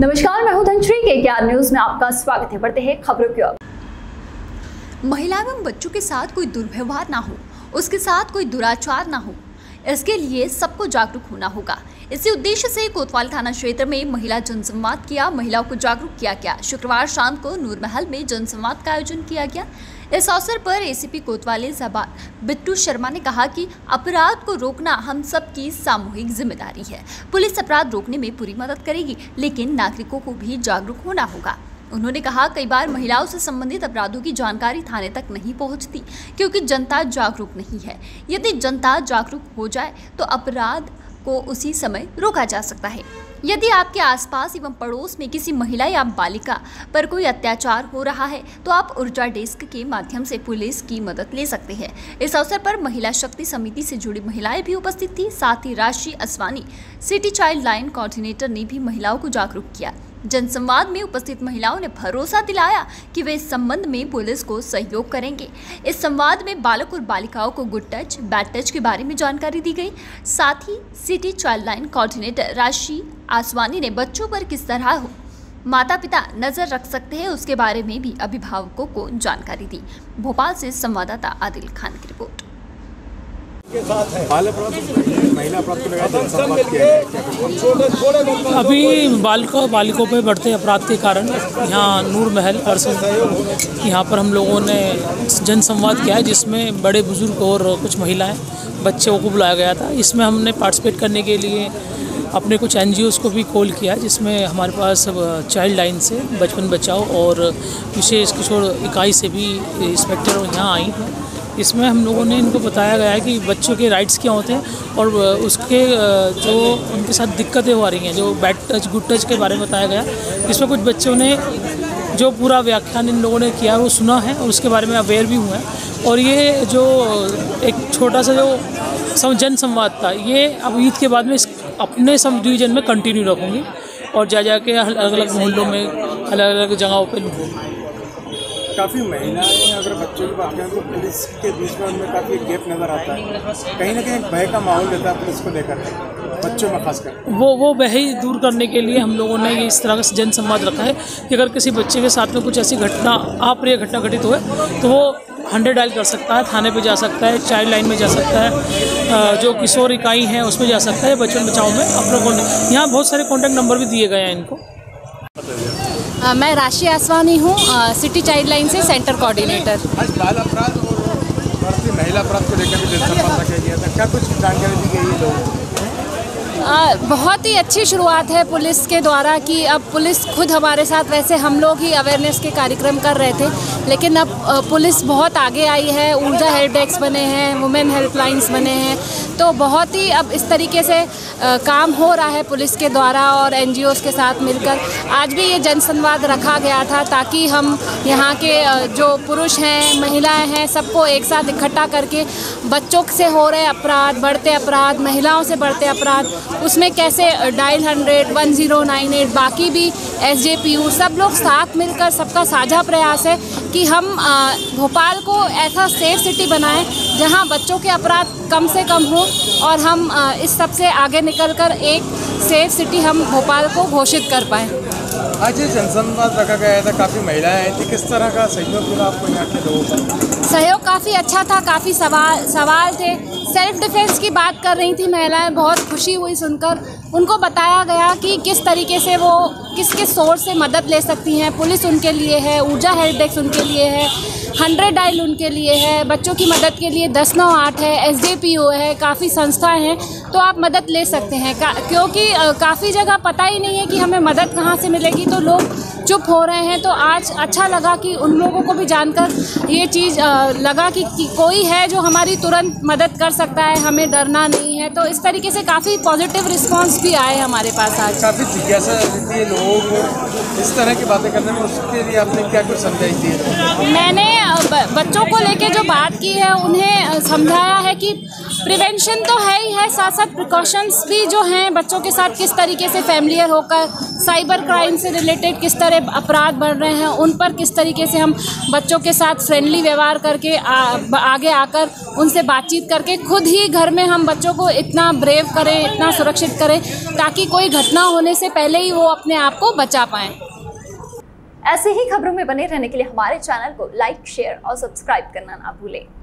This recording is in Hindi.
नमस्कार, मैं हूं धनश्री, केकेआर न्यूज में आपका स्वागत है। बढ़ते हैं खबरों की ओर। महिला एवं बच्चों के साथ कोई दुर्व्यवहार ना हो, उसके साथ कोई दुराचार ना हो, इसके लिए सबको जागरूक होना होगा। इसी उद्देश्य से कोतवाल थाना क्षेत्र में महिला जनसंवाद किया, महिलाओं को जागरूक किया गया। शुक्रवार शाम को नूरमहल में जनसंवाद का आयोजन किया गया। इस अवसर पर एसीपी कोतवाली जबार बिट्टू शर्मा ने कहा कि अपराध को रोकना हम सब की सामूहिक जिम्मेदारी है। पुलिस अपराध रोकने में पूरी मदद करेगी, लेकिन नागरिकों को भी जागरूक होना होगा। उन्होंने कहा, कई बार महिलाओं से संबंधित अपराधों की जानकारी थाने तक नहीं पहुंचती, क्योंकि जनता जागरूक नहीं है। यदि जनता जागरूक हो जाए तो अपराध को उसी समय रोका जा सकता है। यदि आपके आसपास एवं पड़ोस में किसी महिला या बालिका पर कोई अत्याचार हो रहा है तो आप ऊर्जा डेस्क के माध्यम से पुलिस की मदद ले सकते हैं। इस अवसर पर महिला शक्ति समिति से जुड़ी महिलाएं भी उपस्थित थी। साथ ही Rashi Ashwani, city child line coordinator, ने भी महिलाओं को जागरूक किया। जनसंवाद में उपस्थित महिलाओं ने भरोसा दिलाया कि वे इस संबंध में पुलिस को सहयोग करेंगे। इस संवाद में बालक और बालिकाओं को गुड टच, बैड टच के बारे में जानकारी दी गई। साथ ही city child line coordinator Rashi Aswani ने बच्चों पर किस तरह माता पिता नजर रख सकते हैं, उसके बारे में भी अभिभावकों को जानकारी दी। भोपाल से संवाददाता आदिल खान की रिपोर्ट। अभी बालिकों पर बढ़ते अपराध के कारण यहाँ नूर महल परसों यहाँ पर हम लोगों ने जनसंवाद किया है, जिसमें बड़े बुजुर्ग और कुछ महिलाएं, बच्चों को बुलाया गया था। इसमें हमने पार्टिसिपेट करने के लिए अपने कुछ एनजीओज़ को भी कॉल किया, जिसमें हमारे पास चाइल्ड लाइन से, बचपन बचाओ और विशेष किशोर इकाई से भी इंस्पेक्टर यहाँ आई हैं। इसमें हम लोगों ने इनको बताया गया है कि बच्चों के राइट्स क्या होते हैं और उसके जो उनके साथ दिक्कतें हो रही हैं, जो बैड टच, गुड टच के बारे में बताया गया। इसमें कुछ बच्चों ने जो पूरा व्याख्यान इन लोगों ने किया वो सुना है और उसके बारे में अवेयर भी हुए हैं। और ये जो एक छोटा सा जो जनसंवाद था, ये अब ईद के बाद में अपने सब डिवीज़न में कंटिन्यू रखूँगी और जा जाके अलग अलग मोहल्लों में, अलग अलग जगहों पर लूँगी। काफ़ी महिलाएं अगर बच्चों की बात करें तो पुलिस के बीच में उनमें काफ़ी गैप नज़र आता है, कहीं ना कहीं भय का माहौल रहता है पुलिस को लेकर, बच्चों में खासकर। वो भय दूर करने के लिए हम लोगों ने इस तरह का जनसंवाद रखा है कि अगर किसी बच्चे के साथ में कुछ ऐसी घटना, अप्रिय घटना घटित हुए तो वो 100 डायल कर सकता है, थाने पे जा सकता है, चाइल्ड लाइन में जा सकता है, जो किशोर इकाई है उसमें जा सकता है, बच्चों बचाओ में अपना कॉन्टैक्ट। यहाँ बहुत सारे कॉन्टैक्ट नंबर भी दिए गए हैं इनको। मैं राशि आसवानी हूँ, सिटी चाइल्ड लाइन से सेंटर कोऑर्डिनेटर। आज बाल अपराध और महिला अपराध को लेकर भी जनसंवाद रखा गया था, क्या कुछ जानकारी दी गई है लोगों? बहुत ही अच्छी शुरुआत है पुलिस के द्वारा कि अब पुलिस खुद हमारे साथ, वैसे हम लोग ही अवेयरनेस के कार्यक्रम कर रहे थे, लेकिन अब पुलिस बहुत आगे आई है। ऊर्जा हेल्प डेस्क बने हैं, वुमेन हेल्पलाइंस बने हैं, तो बहुत ही अब इस तरीके से काम हो रहा है पुलिस के द्वारा और एनजीओज़ के साथ मिलकर। आज भी ये जनसंवाद रखा गया था ताकि हम यहाँ के जो पुरुष हैं, महिलाएं हैं, सबको एक साथ इकट्ठा करके बच्चों से हो रहे अपराध, बढ़ते अपराध, महिलाओं से बढ़ते अपराध, उसमें कैसे डायल 100, 1098, बाकी भी SJPO, सब लोग साथ मिलकर, सबका साझा प्रयास है कि हम भोपाल को ऐसा सेफ सिटी बनाएं जहाँ बच्चों के अपराध कम से कम हो और हम इस सब से आगे निकलकर एक सेफ सिटी हम भोपाल को घोषित कर पाएँ। आज ये जनसंवाद रखा गया था, काफ़ी महिलाएं आई थी, किस तरह का सहयोग मिला आपको यहाँ के लोगों का? सहयोग काफ़ी अच्छा था, काफ़ी सवाल थे, सेल्फ डिफेंस की बात कर रही थी महिलाएं, बहुत खुशी हुई सुनकर। उनको बताया गया कि किस तरीके से वो किस किस सोर्स से मदद ले सकती हैं। पुलिस उनके लिए है, ऊर्जा हेल्प डेस्क उनके लिए है, 100 डायल उनके लिए है, बच्चों की मदद के लिए 1098 है, SJPO है, काफ़ी संस्थाएं हैं, तो आप मदद ले सकते हैं। क्योंकि काफ़ी जगह पता ही नहीं है कि हमें मदद कहाँ से मिलेगी, तो लोग चुप हो रहे हैं। तो आज अच्छा लगा कि उन लोगों को भी जानकर ये चीज़ लगा कि कोई है जो हमारी तुरंत मदद कर सकता है, हमें डरना नहीं है। तो इस तरीके से काफ़ी पॉजिटिव रिस्पॉन्स भी आए हमारे पास आज। काफ़ी जिज्ञासा लोगों को इस तरह की बातें करने में, उसके लिए आपने क्या कुछ समझाई थी? मैंने बच्चों को लेके जो बात की है, उन्हें समझाया है कि प्रिवेंशन तो है ही है, साथ साथ प्रिकॉशंस भी जो हैं बच्चों के साथ किस तरीके से फैमिलियर होकर साइबर क्राइम से रिलेटेड किस तरह अपराध बढ़ रहे हैं उन पर किस तरीके से हम बच्चों के साथ फ्रेंडली व्यवहार करके आगे आकर उनसे बातचीत करके खुद ही घर में हम बच्चों को इतना ब्रेव करें, इतना सुरक्षित करें ताकि कोई घटना होने से पहले ही वो अपने आप को बचा पाएँ। ऐसे ही खबरों में बने रहने के लिए हमारे चैनल को लाइक, शेयर और सब्सक्राइब करना ना भूलें।